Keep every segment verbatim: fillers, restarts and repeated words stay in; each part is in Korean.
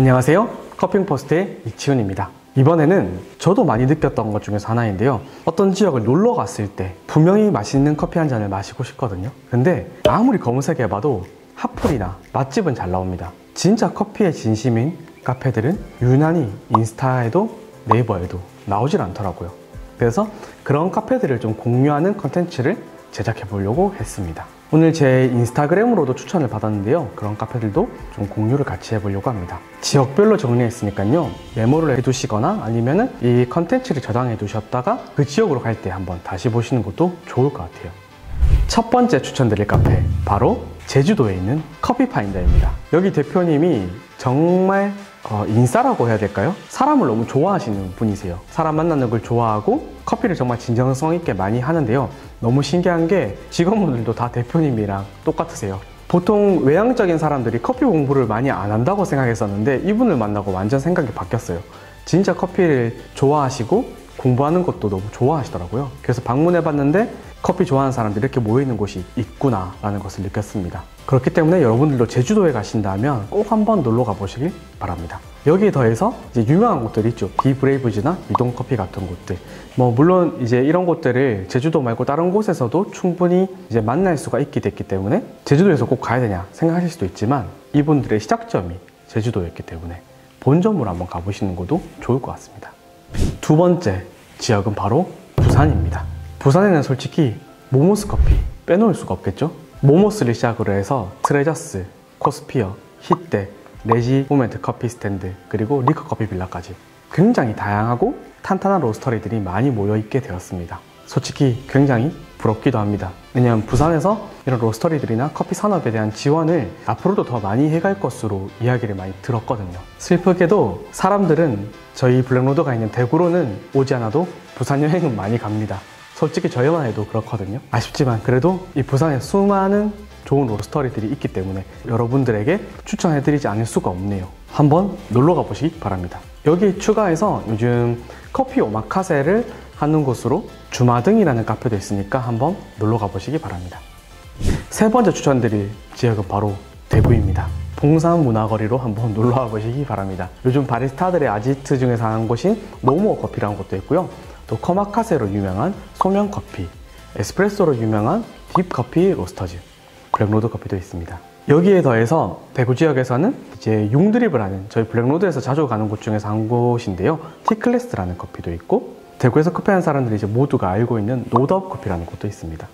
안녕하세요, 커핑포스트의 이치훈입니다. 이번에는 저도 많이 느꼈던 것 중에서 하나인데요, 어떤 지역을 놀러 갔을 때 분명히 맛있는 커피 한 잔을 마시고 싶거든요. 근데 아무리 검색해봐도 핫플이나 맛집은 잘 나옵니다. 진짜 커피에 진심인 카페들은 유난히 인스타에도 네이버에도 나오질 않더라고요. 그래서 그런 카페들을 좀 공유하는 컨텐츠를 제작해 보려고 했습니다. 오늘 제 인스타그램으로도 추천을 받았는데요, 그런 카페들도 좀 공유를 같이 해보려고 합니다. 지역별로 정리했으니까요, 메모를 해두시거나 아니면 이 컨텐츠를 저장해 두셨다가 그 지역으로 갈 때 한번 다시 보시는 것도 좋을 것 같아요. 첫 번째 추천드릴 카페, 바로 제주도에 있는 커피 파인더입니다. 여기 대표님이 정말 어, 인싸라고 해야 될까요? 사람을 너무 좋아하시는 분이세요. 사람 만나는 걸 좋아하고 커피를 정말 진정성 있게 많이 하는데요, 너무 신기한 게 직원분들도 다 대표님이랑 똑같으세요. 보통 외향적인 사람들이 커피 공부를 많이 안 한다고 생각했었는데 이분을 만나고 완전 생각이 바뀌었어요. 진짜 커피를 좋아하시고 공부하는 것도 너무 좋아하시더라고요. 그래서 방문해 봤는데 커피 좋아하는 사람들이 이렇게 모이는 곳이 있구나 라는 것을 느꼈습니다. 그렇기 때문에 여러분들도 제주도에 가신다면 꼭 한번 놀러 가보시길 바랍니다. 여기에 더해서 이제 유명한 곳들이 있죠. 비브레이브즈나 미동커피 같은 곳들, 뭐 물론 이제 이런 곳들을 제주도 말고 다른 곳에서도 충분히 이제 만날 수가 있게 됐기 때문에 제주도에서 꼭 가야 되냐 생각하실 수도 있지만, 이분들의 시작점이 제주도였기 때문에 본점으로 한번 가보시는 것도 좋을 것 같습니다. 두 번째 지역은 바로 부산입니다. 부산에는 솔직히 모모스 커피 빼놓을 수가 없겠죠? 모모스를 시작으로 해서 트레저스, 코스피어, 히떼, 레지, 포멘트 커피 스탠드, 그리고 히트커피 빌라까지 굉장히 다양하고 탄탄한 로스터리들이 많이 모여있게 되었습니다. 솔직히 굉장히 부럽기도 합니다. 왜냐하면 부산에서 이런 로스터리들이나 커피 산업에 대한 지원을 앞으로도 더 많이 해갈 것으로 이야기를 많이 들었거든요. 슬프게도 사람들은 저희 블랙로드가 있는 대구로는 오지 않아도 부산 여행은 많이 갑니다. 솔직히 저희만 해도 그렇거든요. 아쉽지만 그래도 이 부산에 수많은 좋은 로스터리들이 있기 때문에 여러분들에게 추천해드리지 않을 수가 없네요. 한번 놀러가 보시기 바랍니다. 여기 추가해서 요즘 커피 오마카세를 하는 곳으로 주마등이라는 카페도 있으니까 한번 놀러가 보시기 바랍니다. 세 번째 추천드릴 지역은 바로 대구입니다. 봉산문화거리로 한번 놀러와 보시기 바랍니다. 요즘 바리스타들의 아지트 중에서 하는 곳인 모모커피라는 곳도 있고요, 또 커마카세로 유명한 소면커피, 에스프레소로 유명한 딥커피 로스터즈, 블랙로드 커피도 있습니다. 여기에 더해서 대구 지역에서는 이제 융드립을 하는, 저희 블랙로드에서 자주 가는 곳 중에서 한 곳인데요, 티클래스라는 커피도 있고, 대구에서 커피하는 사람들이 이제 모두가 알고 있는 노드업 커피라는 곳도 있습니다.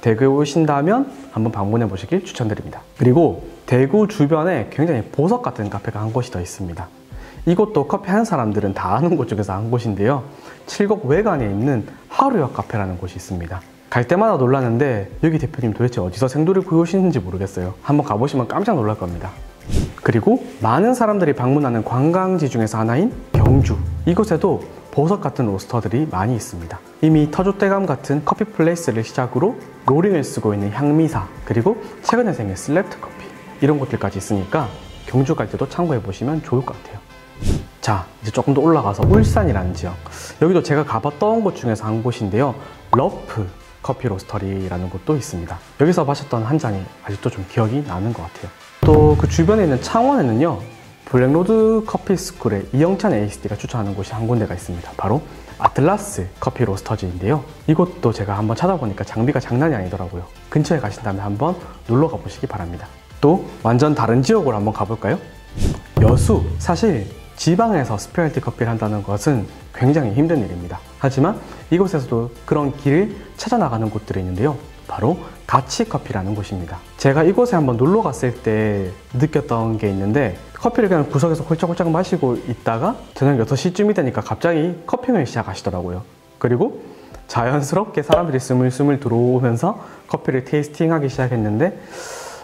대구에 오신다면 한번 방문해 보시길 추천드립니다. 그리고 대구 주변에 굉장히 보석 같은 카페가 한 곳이 더 있습니다. 이곳도 커피 하는 사람들은 다 아는 곳 중에서 한 곳인데요, 칠곡 외관에 있는 하루역 카페라는 곳이 있습니다. 갈 때마다 놀랐는데 여기 대표님 도대체 어디서 생두를 구우시는지 모르겠어요. 한번 가보시면 깜짝 놀랄 겁니다. 그리고 많은 사람들이 방문하는 관광지 중에서 하나인 경주, 이곳에도 보석 같은 로스터들이 많이 있습니다. 이미 터줏대감 같은 커피 플레이스를 시작으로 로링을 쓰고 있는 향미사, 그리고 최근에 생긴 슬랩트 커피, 이런 곳들까지 있으니까 경주 갈 때도 참고해 보시면 좋을 것 같아요. 자, 이제 조금 더 올라가서 울산이라는 지역, 여기도 제가 가봤던 곳 중에서 한 곳인데요, 러프 커피 로스터리라는 곳도 있습니다. 여기서 마셨던 한 잔이 아직도 좀 기억이 나는 것 같아요. 또 그 주변에 있는 창원에는요, 블랙로드 커피 스쿨의 이영찬 에이씨디가 추천하는 곳이 한 군데가 있습니다. 바로 아틀라스 커피 로스터즈인데요, 이것도 제가 한번 찾아보니까 장비가 장난이 아니더라고요. 근처에 가신다면 한번 놀러 가보시기 바랍니다. 또 완전 다른 지역으로 한번 가볼까요? 여수. 사실 지방에서 스페셜티 커피를 한다는 것은 굉장히 힘든 일입니다. 하지만 이곳에서도 그런 길을 찾아나가는 곳들이 있는데요, 바로 가치커피라는 곳입니다. 제가 이곳에 한번 놀러 갔을 때 느꼈던 게 있는데, 커피를 그냥 구석에서 홀짝홀짝 마시고 있다가 저녁 여섯 시쯤이 되니까 갑자기 커피를 시작하시더라고요. 그리고 자연스럽게 사람들이 스물스물 들어오면서 커피를 테이스팅하기 시작했는데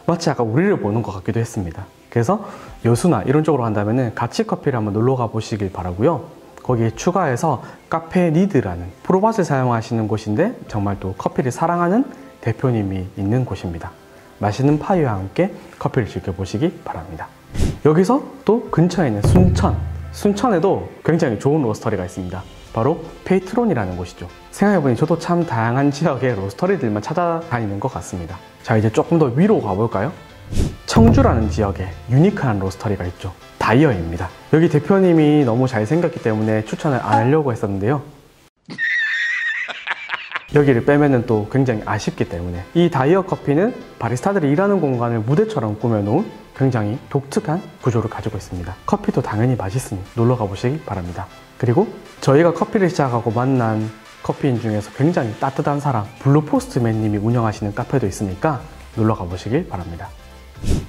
마치 약간 우리를 보는 것 같기도 했습니다. 그래서 여수나 이런 쪽으로 간다면 가치커피를 한번 놀러 가보시길 바라고요, 거기에 추가해서 카페 니드라는 프로밭을 사용하시는 곳인데 정말 또 커피를 사랑하는 대표님이 있는 곳입니다. 맛있는 파이와 함께 커피를 즐겨보시기 바랍니다. 여기서 또 근처에 있는 순천. 순천에도 굉장히 좋은 로스터리가 있습니다. 바로 페이트론이라는 곳이죠. 생각해보니 저도 참 다양한 지역의 로스터리들만 찾아다니는 것 같습니다. 자, 이제 조금 더 위로 가볼까요? 청주라는 지역에 유니크한 로스터리가 있죠. 다이어입니다. 여기 대표님이 너무 잘생겼기 때문에 추천을 안 하려고 했었는데요, 여기를 빼면은 또 굉장히 아쉽기 때문에 이 다이어 커피는 바리스타들이 일하는 공간을 무대처럼 꾸며놓은 굉장히 독특한 구조를 가지고 있습니다. 커피도 당연히 맛있으니 놀러 가보시기 바랍니다. 그리고 저희가 커피를 시작하고 만난 커피인 중에서 굉장히 따뜻한 사람 블루포스트맨님이 운영하시는 카페도 있으니까 놀러 가보시길 바랍니다.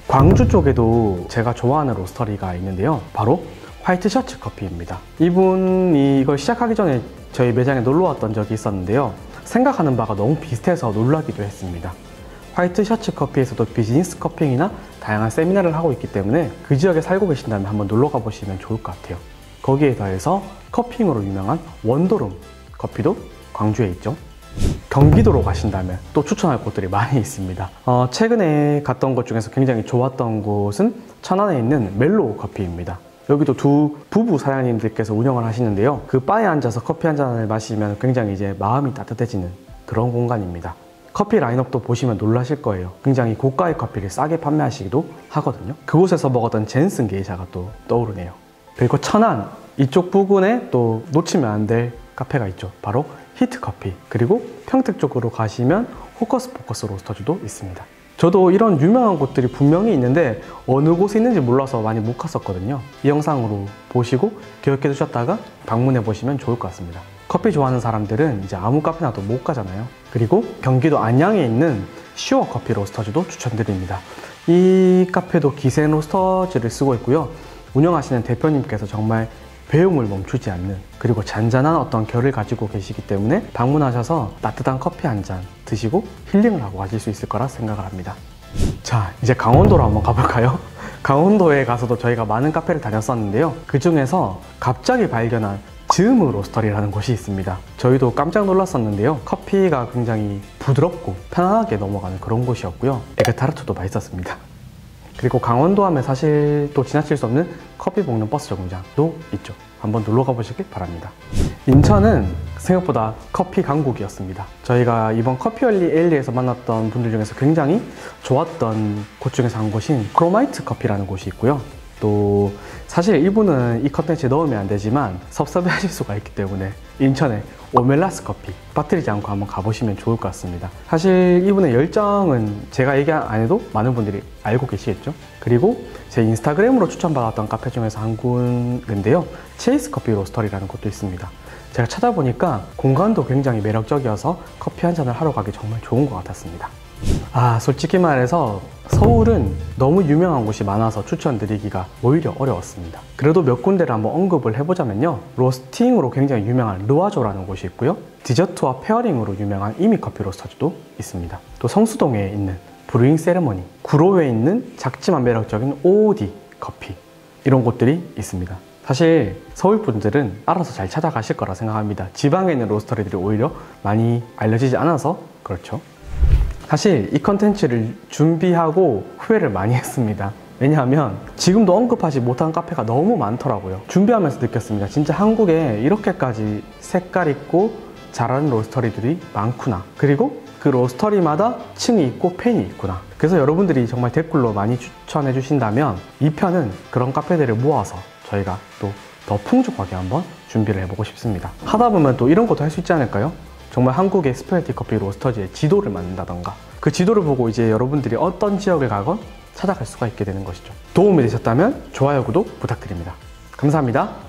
광주 쪽에도 제가 좋아하는 로스터리가 있는데요, 바로 화이트 셔츠 커피입니다. 이분이 이걸 시작하기 전에 저희 매장에 놀러 왔던 적이 있었는데요, 생각하는 바가 너무 비슷해서 놀라기도 했습니다. 화이트 셔츠 커피에서도 비즈니스 커피이나 다양한 세미나를 하고 있기 때문에 그 지역에 살고 계신다면 한번 놀러 가보시면 좋을 것 같아요. 거기에 더해서 커피잉으로 유명한 원도룸 커피도 광주에 있죠. 경기도로 가신다면 또 추천할 곳들이 많이 있습니다. 어, 최근에 갔던 곳 중에서 굉장히 좋았던 곳은 천안에 있는 멜로우 커피입니다. 여기도 두 부부 사장님들께서 운영을 하시는데요, 그 바에 앉아서 커피 한 잔을 마시면 굉장히 이제 마음이 따뜻해지는 그런 공간입니다. 커피 라인업도 보시면 놀라실 거예요. 굉장히 고가의 커피를 싸게 판매하시기도 하거든요. 그곳에서 먹었던 젠슨 게이샤가 또 떠오르네요. 그리고 천안 이쪽 부근에 또 놓치면 안 될 카페가 있죠. 바로 히트커피, 그리고 평택 쪽으로 가시면 호커스 포커스 로스터즈도 있습니다. 저도 이런 유명한 곳들이 분명히 있는데 어느 곳에 있는지 몰라서 많이 못 갔었거든요. 이 영상으로 보시고 기억해 두셨다가 방문해 보시면 좋을 것 같습니다. 커피 좋아하는 사람들은 이제 아무 카페나도 못 가잖아요. 그리고 경기도 안양에 있는 시워 커피 로스터즈도 추천드립니다. 이 카페도 기생 로스터즈를 쓰고 있고요, 운영하시는 대표님께서 정말 배움을 멈추지 않는, 그리고 잔잔한 어떤 결을 가지고 계시기 때문에 방문하셔서 따뜻한 커피 한 잔 드시고 힐링을 하고 가실 수 있을 거라 생각을 합니다. 자, 이제 강원도로 한번 가볼까요? 강원도에 가서도 저희가 많은 카페를 다녔었는데요, 그 중에서 갑자기 발견한 즈음우 로스터리라는 곳이 있습니다. 저희도 깜짝 놀랐었는데요, 커피가 굉장히 부드럽고 편안하게 넘어가는 그런 곳이었고요, 에그타르트도 맛있었습니다. 그리고 강원도 하면 사실 또 지나칠 수 없는 커피 먹는 버스 정류장도 있죠. 한번 놀러 가보시길 바랍니다. 인천은 생각보다 커피 강국이었습니다. 저희가 이번 커피얼리 에일리에서 만났던 분들 중에서 굉장히 좋았던 곳 중에서 한 곳인 크로마이트 커피라는 곳이 있고요, 또 사실 이분은 이 컨텐츠에 넣으면 안 되지만 섭섭해 하실 수가 있기 때문에 인천의 오멜라스 커피 빠뜨리지 않고 한번 가보시면 좋을 것 같습니다. 사실 이분의 열정은 제가 얘기 안 해도 많은 분들이 알고 계시겠죠. 그리고 제 인스타그램으로 추천받았던 카페 중에서 한 군데인데요, 체이스 커피 로스터리라는 곳도 있습니다. 제가 찾아보니까 공간도 굉장히 매력적이어서 커피 한 잔을 하러 가기 정말 좋은 것 같았습니다. 아, 솔직히 말해서 서울은 너무 유명한 곳이 많아서 추천드리기가 오히려 어려웠습니다. 그래도 몇 군데를 한번 언급을 해보자면요, 로스팅으로 굉장히 유명한 르와조라는 곳이 있고요, 디저트와 페어링으로 유명한 이미 커피 로스터즈도 있습니다. 또 성수동에 있는 브루잉 세레머니, 구로에 있는 작지만 매력적인 오디 커피, 이런 곳들이 있습니다. 사실 서울 분들은 알아서 잘 찾아가실 거라 생각합니다. 지방에 있는 로스터리들이 오히려 많이 알려지지 않아서 그렇죠. 사실 이 컨텐츠를 준비하고 후회를 많이 했습니다. 왜냐하면 지금도 언급하지 못한 카페가 너무 많더라고요. 준비하면서 느꼈습니다. 진짜 한국에 이렇게까지 색깔 있고 잘하는 로스터리들이 많구나. 그리고 그 로스터리마다 층이 있고 팬이 있구나. 그래서 여러분들이 정말 댓글로 많이 추천해 주신다면 이 편은 그런 카페들을 모아서 저희가 또 더 풍족하게 한번 준비를 해보고 싶습니다. 하다 보면 또 이런 것도 할 수 있지 않을까요? 정말 한국의 스페셜티 커피 로스터즈의 지도를 만든다던가, 그 지도를 보고 이제 여러분들이 어떤 지역을 가건 찾아갈 수가 있게 되는 것이죠. 도움이 되셨다면 좋아요, 구독 부탁드립니다. 감사합니다.